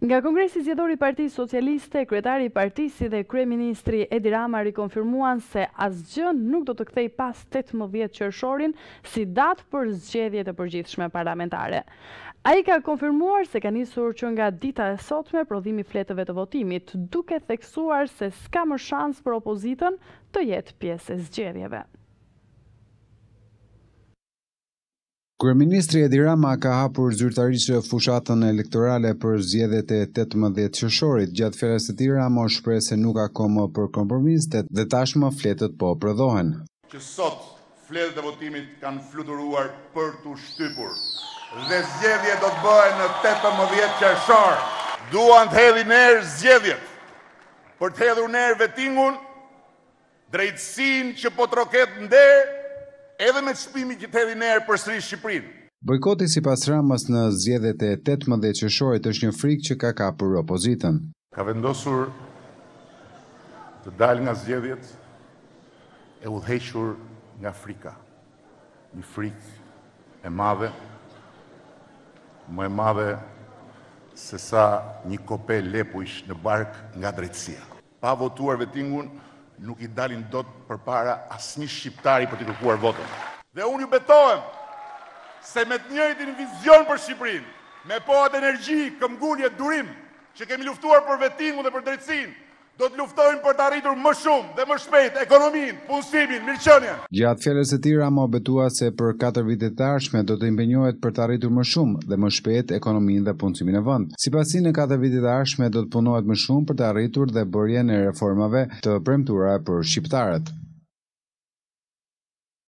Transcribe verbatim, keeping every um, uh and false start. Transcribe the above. Nga Kongresi Zgjedhor i Partisë Socialiste, kryetari i partisë dhe kryeministri Edi Rama rikonfirmuan se asgjë nuk do të kthejë pas tetëmbëdhjetë qershorin si datë për zgjedhjet e përgjithshme parlamentare. Ai ka konfirmuar se ka nisur që nga dita e sotme prodhimi i fletëve të votimit, duke theksuar se s'ka më shans për opozitën të jetë pjesë e zgjedhjeve. Kryeministri Edi Rama ka hapur zyrtarisë fushatën elektorale për zgjedhjet e tetëmbëdhjetë qershorit. Gjatë fjalës së tij, Rama u shpreh se nuk ka kohë për kompromise dhe tashmë fletët po prodhohen. Që sot fletët e votimit kanë fluturuar për t'u shtypur dhe zgjedhjet do të bëhen në tetëmbëdhjetë qershor. Duan të hedhin erë zgjedhjet për të hedhur në erë vetingun, drejtësinë që po troket nder edhe me çmimin që hedhin erë përsëri Shqipërinë. Bojkoti sipas Ramës në zgjedhjet e tetëmbëdhjetë qershorit është një frikë që ka kapur opozitën. Ka vendosur të dalë nga zgjedhjet e udhëhequr nga frika. Një frikë e madhe, më e madhe se sa një kope lepuish në bark nga drejtësia. Pa votuar vetingun, nuk i dalin dot përpara asnjë shqiptari për t'i kërkuar votën. Dhe unë ju betohem se me të njëjtin vizion për Shqipërinë, me pohat energji, këmbgulje, durim që kemi luftuar për vetingun dhe për drejtësinë, do të luftojmë për të arritur më shumë dhe më shpejt ekonominë, punësimin, mirëqenien. Gjatë fjalës së tij, Rama betua se për katër vitet të ardhshme do të impenjohet për të arritur më shumë dhe më shpejt ekonominë dhe punësimin e vendit. Sipas në katër vitet të ardhshme do të punohet më shumë për të arritur dhe bërjen e reformave të premtuara për shqiptarët.